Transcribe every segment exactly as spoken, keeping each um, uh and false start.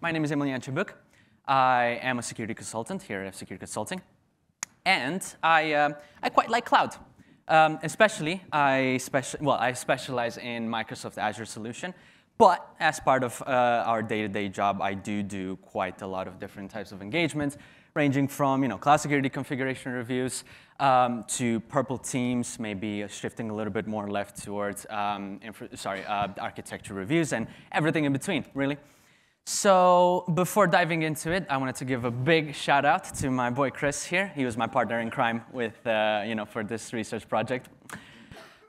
My name is Emilian Cebuc. I am a security consultant here at F-Secure Consulting. And I, uh, I quite like cloud. Um, especially, I speci well, I specialize in Microsoft Azure solution. But as part of uh, our day-to-day job, I do do quite a lot of different types of engagements, ranging from you know, cloud security configuration reviews um, to purple teams, maybe shifting a little bit more left towards um, sorry, uh, architecture reviews and everything in between, really. So before diving into it, I wanted to give a big shout out to my boy Chris here. He was my partner in crime with, uh, you know, for this research project.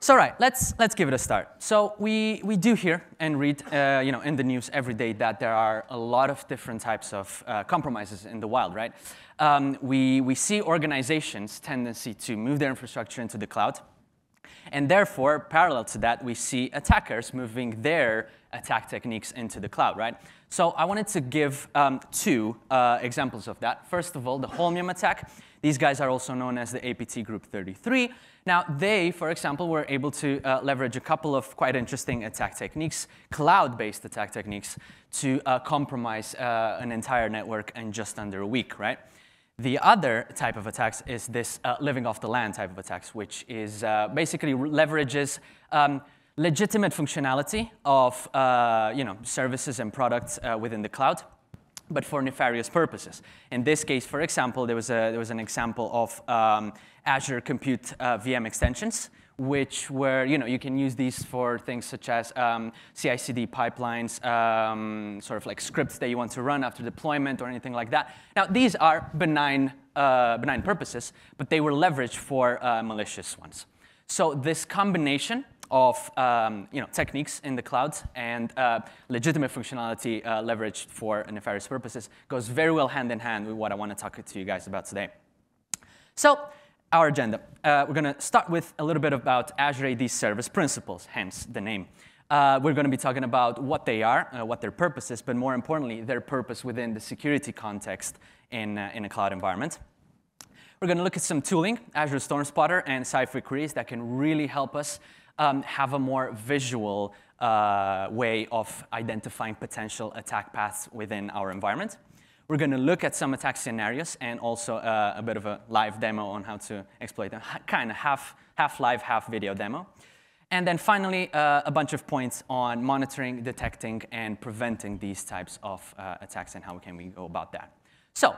So right, let's let's give it a start. So we we do hear and read, uh, you know, in the news every day that there are a lot of different types of uh, compromises in the wild, right? Um, we we see organizations' tendency to move their infrastructure into the cloud. And therefore, parallel to that, we see attackers moving their attack techniques into the cloud, right? So I wanted to give um, two uh, examples of that. First of all, the Holmium attack. These guys are also known as the A P T group thirty-three. Now, they, for example, were able to uh, leverage a couple of quite interesting attack techniques, cloud-based attack techniques, to uh, compromise uh, an entire network in just under a week, right? The other type of attacks is this uh, living off the land type of attacks, which is uh, basically leverages um, legitimate functionality of uh, you know, services and products uh, within the cloud, but for nefarious purposes. In this case, for example, there was, a, there was an example of um, Azure Compute uh, V M extensions, which were, you know, you can use these for things such as um, C I C D pipelines, um, sort of like scripts that you want to run after deployment or anything like that. Now, these are benign, uh, benign purposes, but they were leveraged for uh, malicious ones. So this combination of, um, you know, techniques in the cloud and uh, legitimate functionality uh, leveraged for nefarious purposes goes very well hand in hand with what I want to talk to you guys about today. So, our agenda. Uh, we're going to start with a little bit about Azure A D Service Principles, hence the name. Uh, we're going to be talking about what they are, uh, what their purpose is, but more importantly, their purpose within the security context in, uh, in a cloud environment. We're going to look at some tooling, Azure StormSpotter and Cypher queries that can really help us um, have a more visual uh, way of identifying potential attack paths within our environment. We're going to look at some attack scenarios and also uh, a bit of a live demo on how to exploit them, ha kind of half, half live, half video demo. And then finally, uh, a bunch of points on monitoring, detecting, and preventing these types of uh, attacks and how can we go about that. So,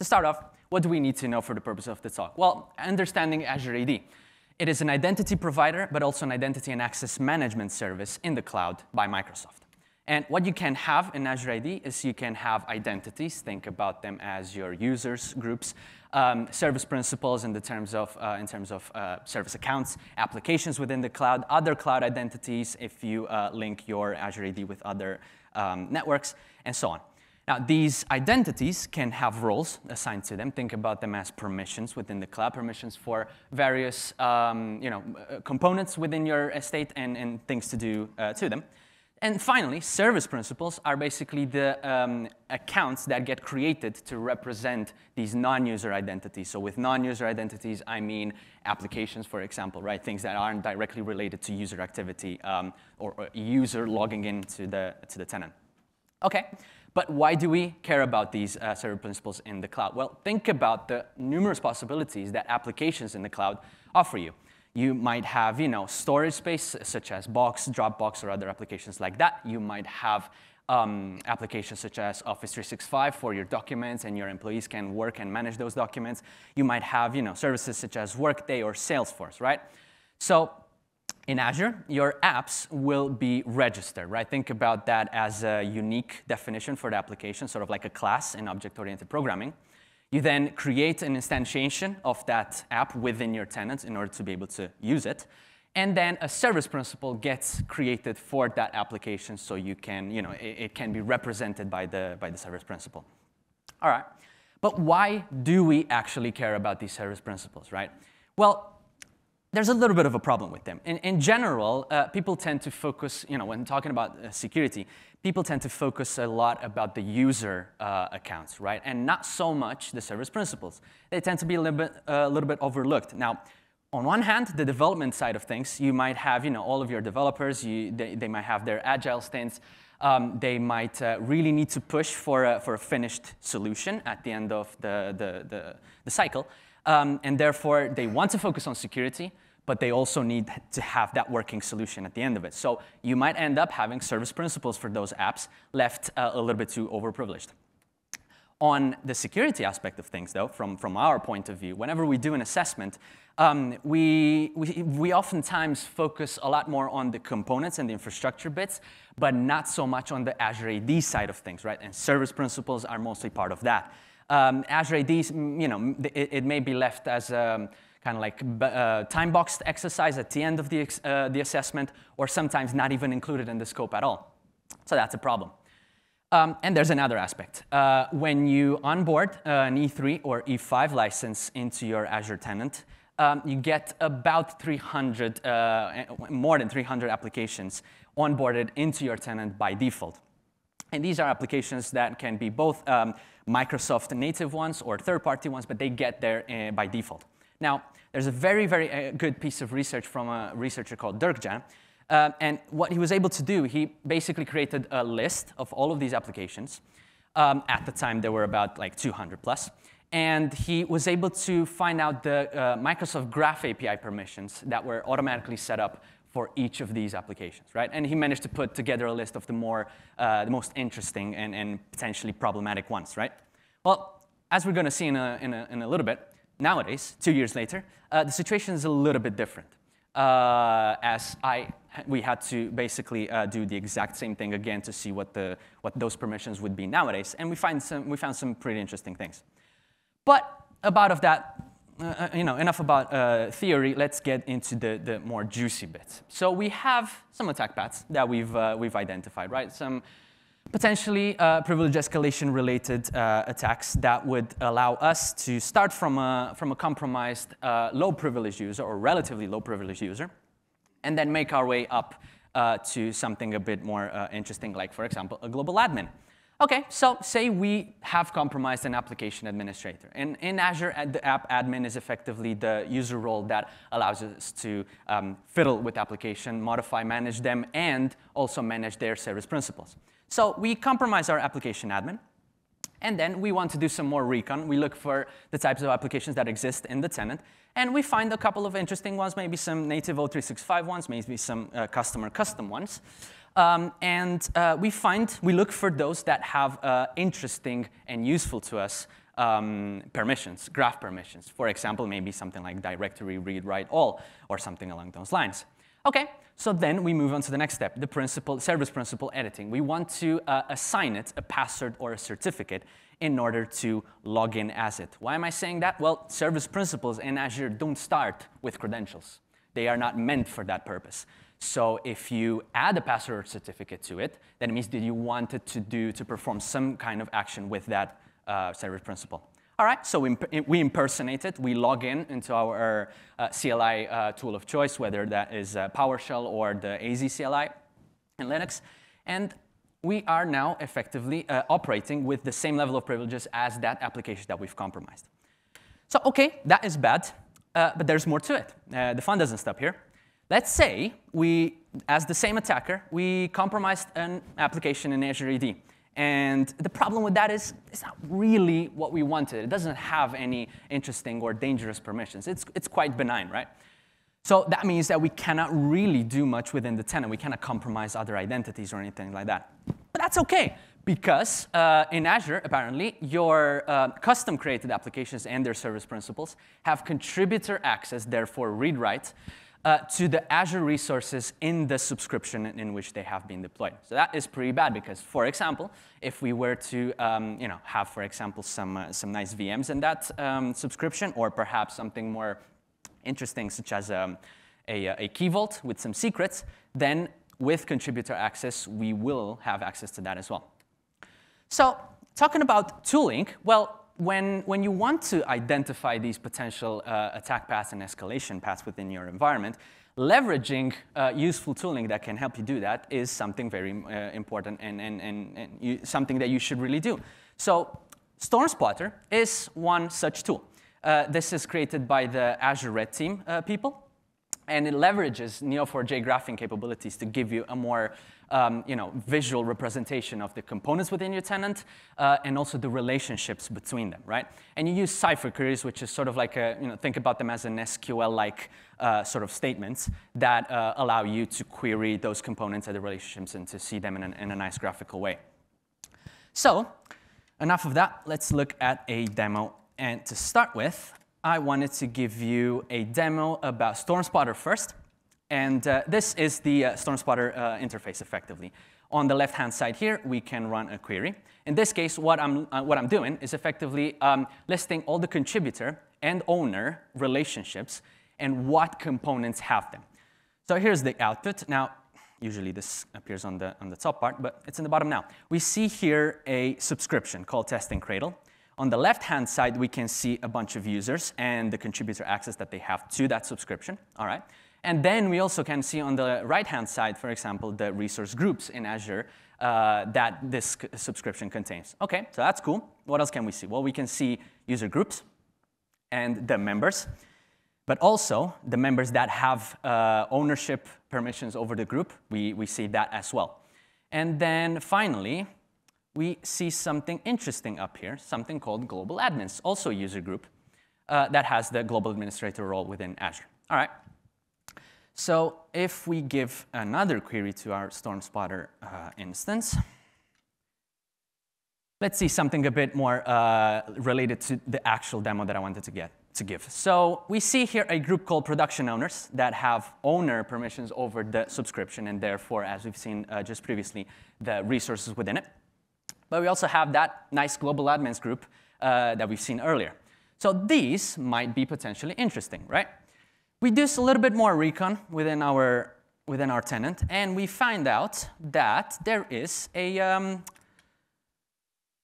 to start off, what do we need to know for the purpose of the talk? Well, understanding Azure A D. It is an identity provider, but also an identity and access management service in the cloud by Microsoft. And what you can have in Azure A D is you can have identities. Think about them as your users, groups, um, service principles in the terms of, uh, in terms of uh, service accounts, applications within the cloud, other cloud identities if you uh, link your Azure A D with other um, networks, and so on. Now, these identities can have roles assigned to them. Think about them as permissions within the cloud, permissions for various um, you know, components within your estate and, and things to do uh, to them. And finally, service principles are basically the um, accounts that get created to represent these non-user identities. So with non-user identities, I mean applications, for example, right? Things that aren't directly related to user activity um, or, or user logging in to the, to the tenant. OK, but why do we care about these uh, service principles in the cloud? Well, think about the numerous possibilities that applications in the cloud offer you. You might have, you know, storage space such as Box, Dropbox, or other applications like that. You might have um, applications such as Office three sixty-five for your documents, and your employees can work and manage those documents. You might have, you know, services such as Workday or Salesforce, right? So in Azure, your apps will be registered, right? Think about that as a unique definition for the application, sort of like a class in object-oriented programming. You then create an instantiation of that app within your tenant in order to be able to use it. And then a service principle gets created for that application so you can, you know, it, it can be represented by the, by the service principle. All right. But why do we actually care about these service principles, right? Well, there's a little bit of a problem with them. In, in general, uh, people tend to focus, you know, when talking about uh, security, people tend to focus a lot about the user uh, accounts, right? And not so much the service principles. They tend to be a little bit, uh, a little bit overlooked. Now, on one hand, the development side of things, you might have, you know, all of your developers, you, they, they might have their agile stints. um, they might uh, really need to push for a, for a finished solution at the end of the, the, the, the cycle. Um, and therefore, they want to focus on security, but they also need to have that working solution at the end of it. So you might end up having service principals for those apps left uh, a little bit too overprivileged. On the security aspect of things, though, from, from our point of view, whenever we do an assessment, um, we, we, we oftentimes focus a lot more on the components and the infrastructure bits, but not so much on the Azure A D side of things, right? And service principals are mostly part of that. Um, Azure A D, you know, it, it may be left as a kind of like uh, time-boxed exercise at the end of the, ex uh, the assessment, or sometimes not even included in the scope at all. So that's a problem. Um, and there's another aspect. Uh, when you onboard uh, an E three or E five license into your Azure tenant, um, you get about three hundred, uh, more than three hundred applications onboarded into your tenant by default. And these are applications that can be both um, Microsoft native ones or third-party ones, but they get there uh, by default. Now, there's a very, very uh, good piece of research from a researcher called Dirk-Jan. Uh, and what he was able to do, he basically created a list of all of these applications. Um, at the time, there were about like two hundred plus. And he was able to find out the uh, Microsoft Graph A P I permissions that were automatically set up for each of these applications, right? And he managed to put together a list of the, more, uh, the most interesting and, and potentially problematic ones, right? Well, as we're going to see in a, in, a, in a little bit, nowadays, two years later, uh, the situation is a little bit different, uh, as I, we had to basically uh, do the exact same thing again to see what, the, what those permissions would be nowadays. And we, find some, we found some pretty interesting things. But about of that, uh, you know, enough about uh, theory. Let's get into the, the more juicy bits. So we have some attack paths that we've, uh, we've identified, right? Some potentially uh, privilege escalation related uh, attacks that would allow us to start from a, from a compromised uh, low privilege user or relatively low privilege user, and then make our way up uh, to something a bit more uh, interesting, like, for example, a global admin. OK, so say we have compromised an application administrator. And in Azure, the app admin is effectively the user role that allows us to um, fiddle with application, modify, manage them, and also manage their service principals. So we compromise our application admin. And then we want to do some more recon. We look for the types of applications that exist in the tenant. And we find a couple of interesting ones, maybe some native O three sixty-five ones, maybe some uh, customer custom ones. Um, and uh, we find, we look for those that have uh, interesting and useful to us um, permissions, graph permissions. For example, maybe something like directory read, write, all, or something along those lines. OK, so then we move on to the next step, the principal, service principal editing. We want to uh, assign it a password or a certificate in order to log in as it. Why am I saying that? Well, service principals in Azure don't start with credentials. They are not meant for that purpose. So if you add a password certificate to it, that means that you wanted to do to perform some kind of action with that uh, service principal. All right, so we, we impersonate it. We log in into our uh, C L I uh, tool of choice, whether that is uh, PowerShell or the A Z C L I in Linux. And we are now effectively uh, operating with the same level of privileges as that application that we've compromised. So OK, that is bad, uh, but there's more to it. Uh, the fun doesn't stop here. Let's say we, as the same attacker, we compromised an application in Azure A D. And the problem with that is it's not really what we wanted. It doesn't have any interesting or dangerous permissions. It's, it's quite benign, right? So that means that we cannot really do much within the tenant. We cannot compromise other identities or anything like that. But that's OK, because uh, in Azure, apparently, your uh, custom-created applications and their service principals have contributor access, therefore read-write, Uh, to the Azure resources in the subscription in which they have been deployed. So that is pretty bad because, for example, if we were to um, you know, have, for example, some, uh, some nice V Ms in that um, subscription, or perhaps something more interesting such as um, a, a key vault with some secrets, then with contributor access, we will have access to that as well. So talking about tooling, well, When, when you want to identify these potential uh, attack paths and escalation paths within your environment, leveraging uh, useful tooling that can help you do that is something very uh, important and, and, and, and you, something that you should really do. So StormSpotter is one such tool. Uh, this is created by the Azure Red Team uh, people. And it leverages Neo four J graphing capabilities to give you a more um, you know, visual representation of the components within your tenant uh, and also the relationships between them, right? And you use Cypher queries, which is sort of like a, you know, think about them as an S Q L-like uh, sort of statements that uh, allow you to query those components and the relationships and to see them in, an, in a nice graphical way. So enough of that. Let's look at a demo. And to start with, I wanted to give you a demo about StormSpotter first. And uh, this is the uh, StormSpotter uh, interface, effectively. On the left-hand side here, we can run a query. In this case, what I'm, uh, what I'm doing is effectively um, listing all the contributor and owner relationships and what components have them. So here's the output. Now, usually this appears on the, on the top part, but it's in the bottom now. We see here a subscription called Testing Cradle. On the left-hand side, we can see a bunch of users and the contributor access that they have to that subscription. All right. And then we also can see on the right-hand side, for example, the resource groups in Azure uh, that this subscription contains. OK, so that's cool. What else can we see? Well, we can see user groups and the members, but also the members that have uh, ownership permissions over the group. We, we see that as well. And then finally, we see something interesting up here, something called global admins, also a user group uh, that has the global administrator role within Azure. All right. So if we give another query to our StormSpotter uh, instance, let's see something a bit more uh, related to the actual demo that I wanted to get to give. So we see here a group called production owners that have owner permissions over the subscription, and therefore, as we've seen uh, just previously, the resources within it. But we also have that nice global admins group uh, that we've seen earlier. So these might be potentially interesting, right? We do a little bit more recon within our, within our tenant, and we find out that there is a, um,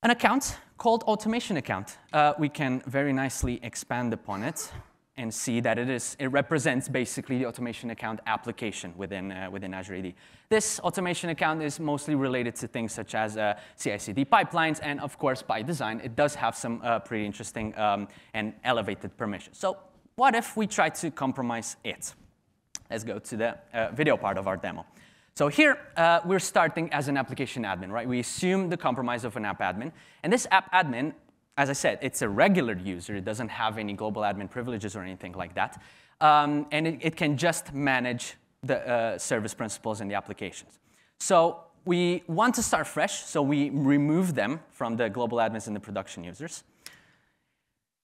an account called automation account. Uh, we can very nicely expand upon it and see that it, is, it represents basically the automation account application within, uh, within Azure A D. This automation account is mostly related to things such as uh, C I C D pipelines, and of course, by design, it does have some uh, pretty interesting um, and elevated permissions. So what if we try to compromise it? Let's go to the uh, video part of our demo. So here, uh, we're starting as an application admin, right? We assume the compromise of an app admin, and this app admin, as I said, it's a regular user. It doesn't have any global admin privileges or anything like that. Um, and it, it can just manage the uh, service principles and the applications. So we want to start fresh. So we remove them from the global admins and the production users.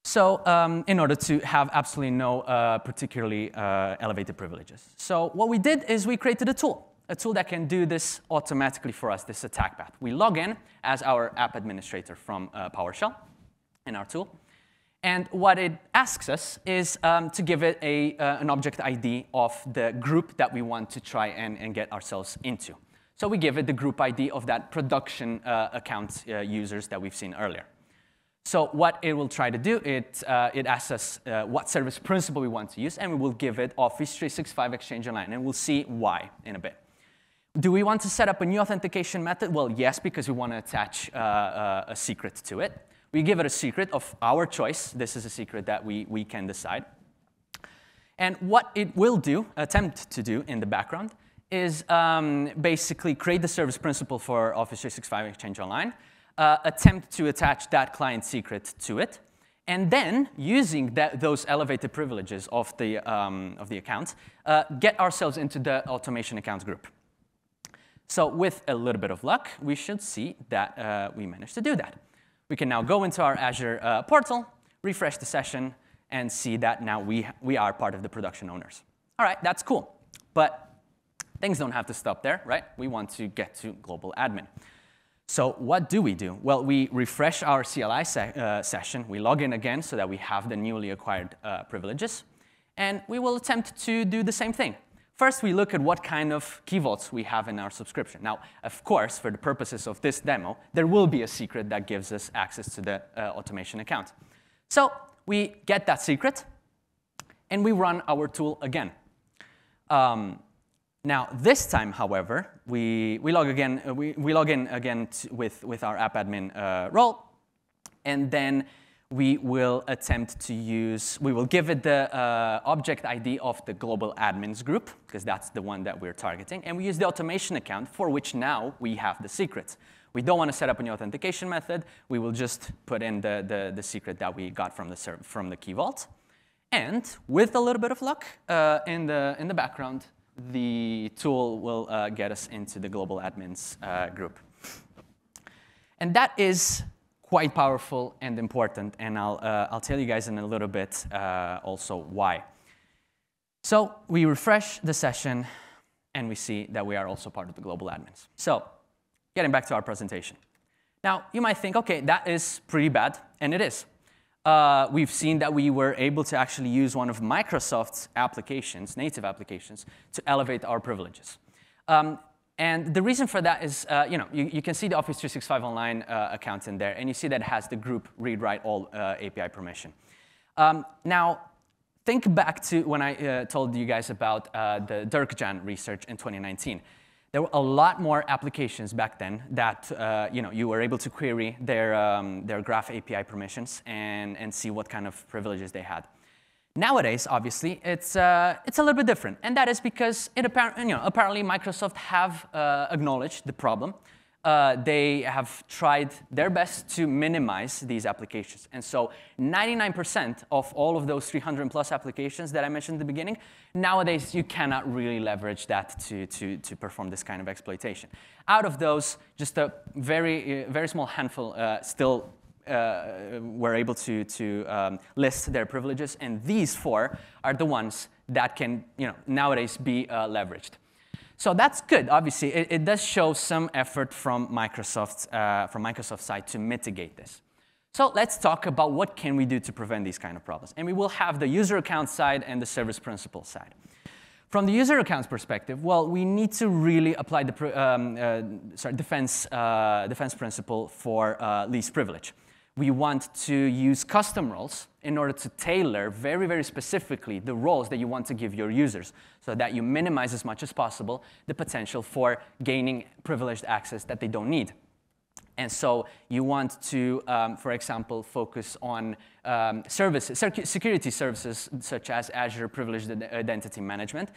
So um, in order to have absolutely no uh, particularly uh, elevated privileges. So what we did is we created a tool, a tool that can do this automatically for us, this attack path. We log in as our app administrator from uh, PowerShell in our tool. And what it asks us is um, to give it a, uh, an object I D of the group that we want to try and, and get ourselves into. So we give it the group I D of that production uh, account uh, users that we've seen earlier. So what it will try to do, it, uh, it asks us uh, what service principle we want to use, and we will give it Office three sixty-five Exchange Online, and we'll see why in a bit. Do we want to set up a new authentication method? Well, yes, because we want to attach uh, uh, a secret to it. We give it a secret of our choice. This is a secret that we, we can decide. And what it will do, attempt to do in the background, is um, basically create the service principle for Office three sixty-five Exchange Online, uh, attempt to attach that client secret to it, and then, using that, those elevated privileges of the, um, of the account, uh, get ourselves into the automation accounts group. So with a little bit of luck, we should see that uh, we managed to do that. We can now go into our Azure uh, portal, refresh the session, and see that now we, we are part of the production owners. All right, that's cool. But things don't have to stop there, right? We want to get to global admin. So what do we do? Well, we refresh our C L I se uh, session. We log in again so that we have the newly acquired uh, privileges. And we will attempt to do the same thing. First, we look at what kind of key vaults we have in our subscription. Now, of course, for the purposes of this demo, there will be a secret that gives us access to the uh, automation account. So we get that secret, and we run our tool again. Um, now, this time, however, we, we, log, again, uh, we, we log in again to, with, with our app admin uh, role, and then we will attempt to use, we will give it the uh, object I D of the global admins group, because that's the one that we're targeting, and we use the automation account for which now we have the secret. We don't want to set up a new authentication method. We will just put in the, the, the secret that we got from the, from the key vault. And with a little bit of luck uh, in, the, in the background, the tool will uh, get us into the global admins uh, group. And that is quite powerful and important, and I'll, uh, I'll tell you guys in a little bit uh, also why. So we refresh the session, and we see that we are also part of the global admins. So getting back to our presentation. Now, you might think, OK, that is pretty bad, and it is. Uh, we've seen that we were able to actually use one of Microsoft's applications, native applications, to elevate our privileges. Um, And the reason for that is, uh, you know, you, you can see the Office three sixty-five Online uh, account in there, and you see that it has the group read-write-all uh, A P I permission. Um, now, think back to when I uh, told you guys about uh, the Dirk-Jan research in twenty nineteen. There were a lot more applications back then that, uh, you know, you were able to query their, um, their Graph A P I permissions and, and see what kind of privileges they had. Nowadays, obviously, it's, uh, it's a little bit different, and that is because it appar you know, apparently Microsoft have uh, acknowledged the problem. Uh, they have tried their best to minimize these applications, and so ninety-nine percent of all of those three hundred plus applications that I mentioned at the beginning, nowadays you cannot really leverage that to, to, to perform this kind of exploitation. Out of those, just a very, very small handful uh, still Uh, were able to, to um, list their privileges, and these four are the ones that can, you know, nowadays be uh, leveraged. So that's good, obviously. It, it does show some effort from Microsoft's, uh, from Microsoft's side to mitigate this. So let's talk about what can we do to prevent these kind of problems. And we will have the user account side and the service principal side. From the user accounts perspective, well, we need to really apply the um, uh, sorry, defense, uh, defense principle for uh, least privilege. We want to use custom roles in order to tailor very, very specifically the roles that you want to give your users so that you minimize as much as possible the potential for gaining privileged access that they don't need. And so you want to, um, for example, focus on um, services, security services such as Azure Privileged Identity Management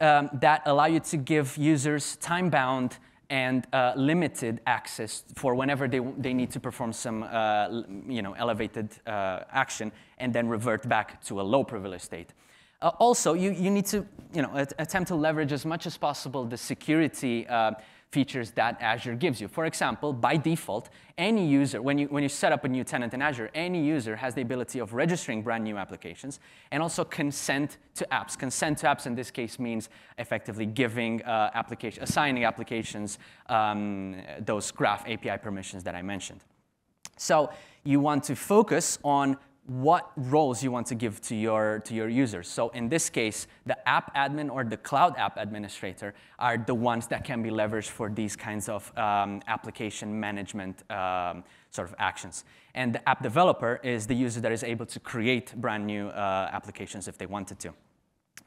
um, that allow you to give users time-bound and uh, limited access for whenever they, they need to perform some uh, you know, elevated uh, action and then revert back to a low privilege state. Uh, also, you, you need to you know, at, attempt to leverage as much as possible the security uh, features that Azure gives you. For example, by default, any user, when you, when you set up a new tenant in Azure, any user has the ability of registering brand new applications and also consent to apps. Consent to apps in this case means effectively giving uh, application, assigning applications um, those Graph A P I permissions that I mentioned. So you want to focus on what roles you want to give to your, to your users. So in this case, the app admin or the cloud app administrator are the ones that can be leveraged for these kinds of um, application management um, sort of actions. And the app developer is the user that is able to create brand new uh, applications if they wanted to.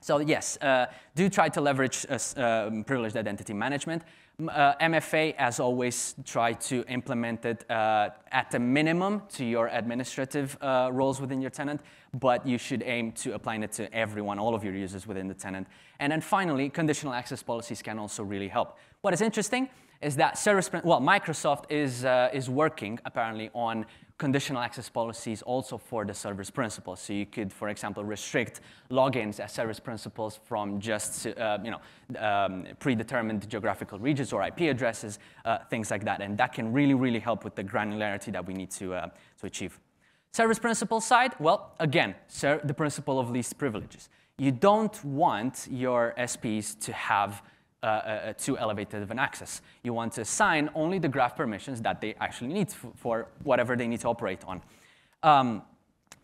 So yes, uh, do try to leverage uh, uh, privileged identity management. Uh, M F A, as always, try to implement it uh, at the minimum to your administrative uh, roles within your tenant, but you should aim to apply it to everyone, all of your users within the tenant. And then finally, conditional access policies can also really help. What is interesting is that service, well, Microsoft is, uh, is working apparently on conditional access policies also for the service principals. So you could, for example, restrict logins as service principals from just uh, you know, um, predetermined geographical regions or I P addresses, uh, things like that. And that can really, really help with the granularity that we need to, uh, to achieve. Service principal side, well, again, sir, the principle of least privileges. You don't want your S Ps to have Uh, uh, too elevated of an access. You want to assign only the graph permissions that they actually need for whatever they need to operate on. Um,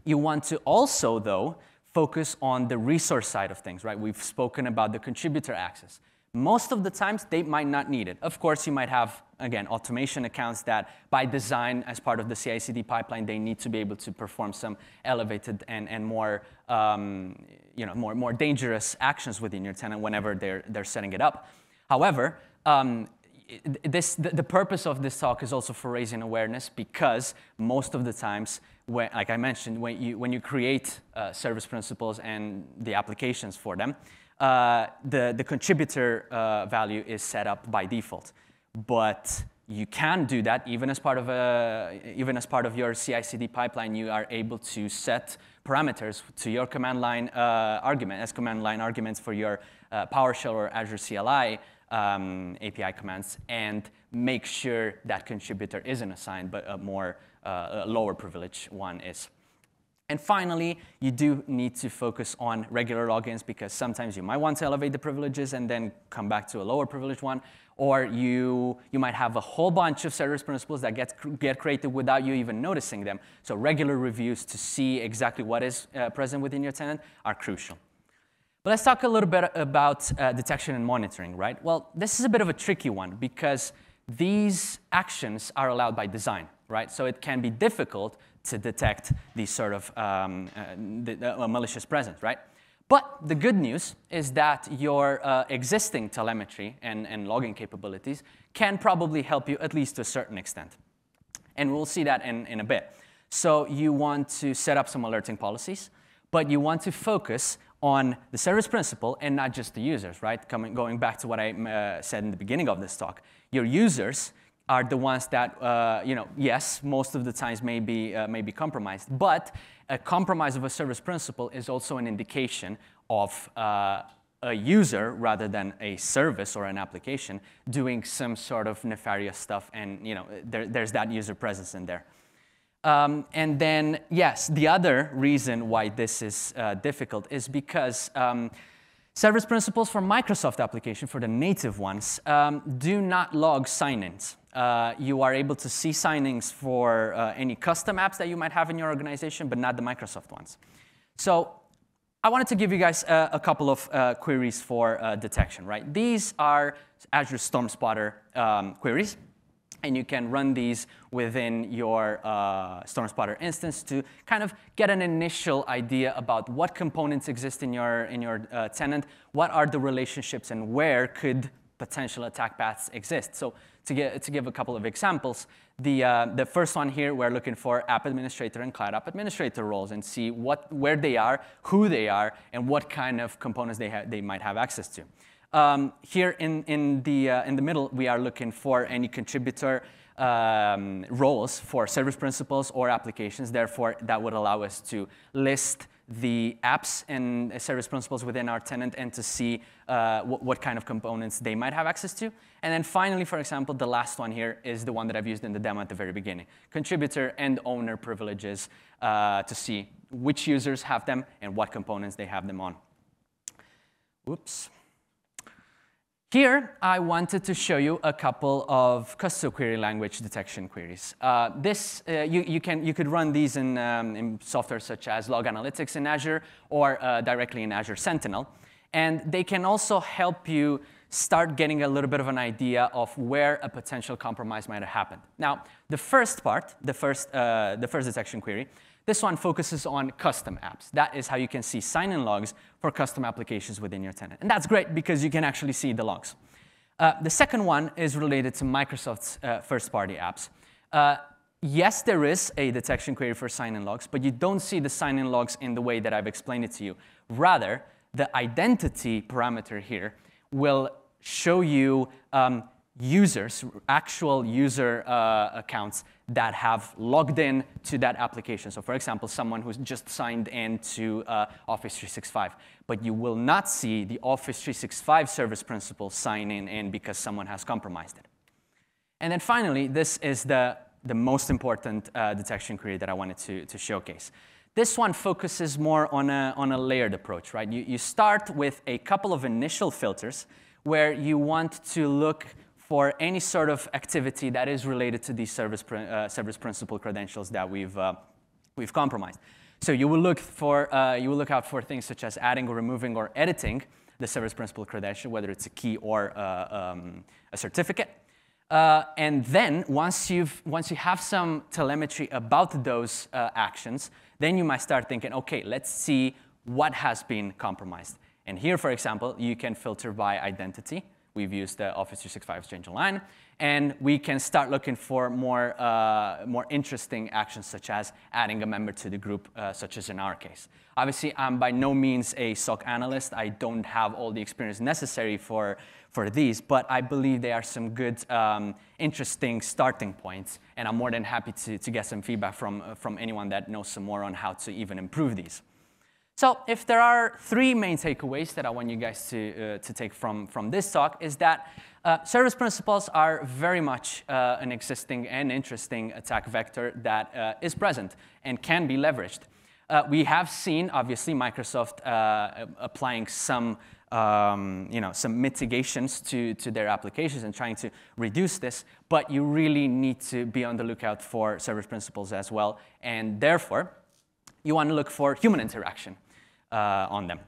you want to also, though, focus on the resource side of things, right? We've spoken about the contributor access. Most of the times, they might not need it. Of course, you might have, again, automation accounts that, by design, as part of the C I C D pipeline, they need to be able to perform some elevated and, and more, um, you know, more, more dangerous actions within your tenant whenever they're, they're setting it up. However, um, this, the, the purpose of this talk is also for raising awareness, because most of the times, when, like I mentioned, when you, when you create uh, service principles and the applications for them, uh, the, the contributor uh, value is set up by default. But you can do that even as part of a, even as part of your C I C D pipeline. You are able to set parameters to your command line uh, argument as command line arguments for your uh, PowerShell or Azure C L I um, A P I commands, and make sure that contributor isn't assigned, but a more uh, a lower privilege one is. And finally, you do need to focus on regular logins, because sometimes you might want to elevate the privileges and then come back to a lower privileged one, or you, you might have a whole bunch of service principles that get, get created without you even noticing them. So regular reviews to see exactly what is uh, present within your tenant are crucial. But let's talk a little bit about uh, detection and monitoring, right? Well, this is a bit of a tricky one, because these actions are allowed by design, right? So it can be difficult to detect these sort of um, uh, the, uh, malicious presence, right? But the good news is that your uh, existing telemetry and, and logging capabilities can probably help you, at least to a certain extent. And we'll see that in, in a bit. So you want to set up some alerting policies, but you want to focus on the service principal and not just the users, right? Coming, going back to what I uh, said in the beginning of this talk, your users are the ones that, uh, you know, yes, most of the times may be, uh, may be compromised, but a compromise of a service principal is also an indication of uh, a user rather than a service or an application doing some sort of nefarious stuff, and, you know, there, there's that user presence in there. Um, and then, yes, the other reason why this is uh, difficult is because um, service principals for Microsoft application, for the native ones, um, do not log sign-ins. Uh, you are able to see signings for uh, any custom apps that you might have in your organization, but not the Microsoft ones. So I wanted to give you guys uh, a couple of uh, queries for uh, detection, right? These are Azure StormSpotter um, queries, and you can run these within your uh, StormSpotter instance to kind of get an initial idea about what components exist in your, in your uh, tenant, what are the relationships, and where could potential attack paths exist. So to, get, to give a couple of examples, the, uh, the first one here, we're looking for app administrator and cloud app administrator roles, and see what, where they are, who they are, and what kind of components they, ha they might have access to. Um, here in, in, the, uh, in the middle, we are looking for any contributor um, roles for service principals or applications. Therefore, that would allow us to list the apps and service principals within our tenant, and to see uh, what, what kind of components they might have access to. And then finally, for example, the last one here is the one that I've used in the demo at the very beginning. Contributor and owner privileges uh, to see which users have them and what components they have them on. Whoops. Here, I wanted to show you a couple of custom query language detection queries. Uh, this, uh, you, you, can, you could run these in, um, in software such as Log Analytics in Azure, or uh, directly in Azure Sentinel. And they can also help you start getting a little bit of an idea of where a potential compromise might have happened. Now, the first part, the first, uh, the first detection query, this one focuses on custom apps. That is how you can see sign-in logs for custom applications within your tenant. And that's great, because you can actually see the logs. Uh, the second one is related to Microsoft's uh, first-party apps. Uh, yes, there is a detection query for sign-in logs, but you don't see the sign-in logs in the way that I've explained it to you. Rather, the identity parameter here will show you um, users, actual user uh, accounts that have logged in to that application. So for example, someone who's just signed in to uh, Office three sixty-five. But you will not see the Office three sixty-five service principal sign in, in because someone has compromised it. And then finally, this is the, the most important uh, detection query that I wanted to, to showcase. This one focuses more on a, on a layered approach, right? You, you start with a couple of initial filters where you want to look for any sort of activity that is related to these service, uh, service principal credentials that we've, uh, we've compromised. So you will, look for, uh, you will look out for things such as adding or removing or editing the service principal credential, whether it's a key or uh, um, a certificate. Uh, and then once, you've, once you have some telemetry about those uh, actions, then you might start thinking, okay, let's see what has been compromised. And here, for example, you can filter by identity, We've used the Office three sixty-five Exchange Online, and we can start looking for more, uh, more interesting actions, such as adding a member to the group, uh, such as in our case. Obviously, I'm by no means a S O C analyst. I don't have all the experience necessary for, for these, but I believe they are some good, um, interesting starting points, and I'm more than happy to, to get some feedback from, uh, from anyone that knows some more on how to even improve these. So if there are three main takeaways that I want you guys to, uh, to take from, from this talk, is that uh, service principles are very much uh, an existing and interesting attack vector that uh, is present and can be leveraged. Uh, we have seen, obviously, Microsoft uh, applying some, um, you know, some mitigations to, to their applications and trying to reduce this, but you really need to be on the lookout for service principles as well, and therefore, you want to look for human interaction. Uh, on them.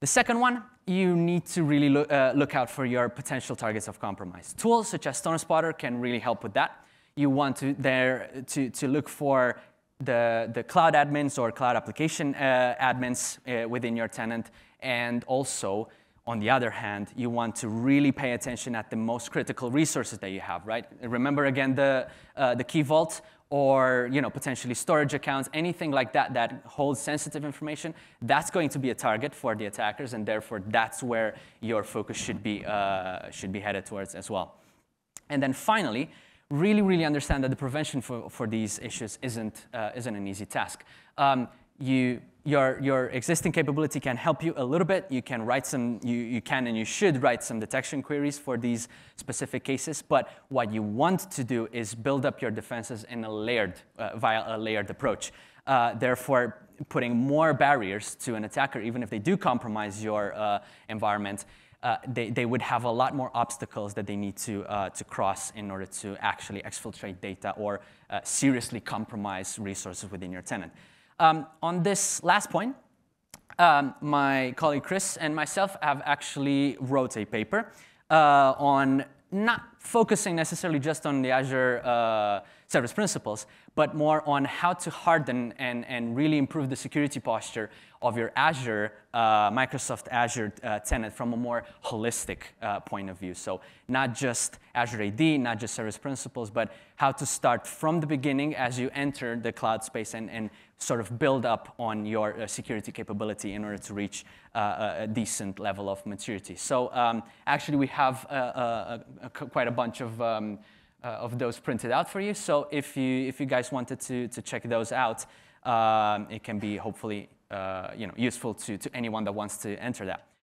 The second one, you need to really lo uh, look out for your potential targets of compromise. Tools such as StormSpotter can really help with that. You want to there to, to look for the, the cloud admins or cloud application uh, admins uh, within your tenant. And also, on the other hand, you want to really pay attention at the most critical resources that you have, right? Remember again the, uh, the key vault, or you know, potentially storage accounts, anything like that that holds sensitive information, that's going to be a target for the attackers, and therefore that's where your focus should be, uh, should be headed towards as well. And then finally, really, really understand that the prevention for, for these issues isn't, uh, isn't an easy task. Um, you, your, your existing capability can help you a little bit. You can write some, you, you can and you should write some detection queries for these specific cases, but what you want to do is build up your defenses in a layered, uh, via a layered approach. Uh, therefore, putting more barriers to an attacker, even if they do compromise your uh, environment, uh, they, they would have a lot more obstacles that they need to, uh, to cross in order to actually exfiltrate data or uh, seriously compromise resources within your tenant. Um, on this last point, um, my colleague Chris and myself have actually wrote a paper uh, on not focusing necessarily just on the Azure uh, service principles, but more on how to harden and, and really improve the security posture of your Azure, uh, Microsoft Azure uh, tenant from a more holistic uh, point of view. So not just Azure A D, not just service principles, but how to start from the beginning as you enter the cloud space and, and sort of build up on your uh, security capability in order to reach uh, a decent level of maturity. So um, actually we have a, a, a, quite a bunch of um, Uh, of those printed out for you. So if you if you guys wanted to to check those out, um, it can be hopefully uh, you know useful to to anyone that wants to enter that.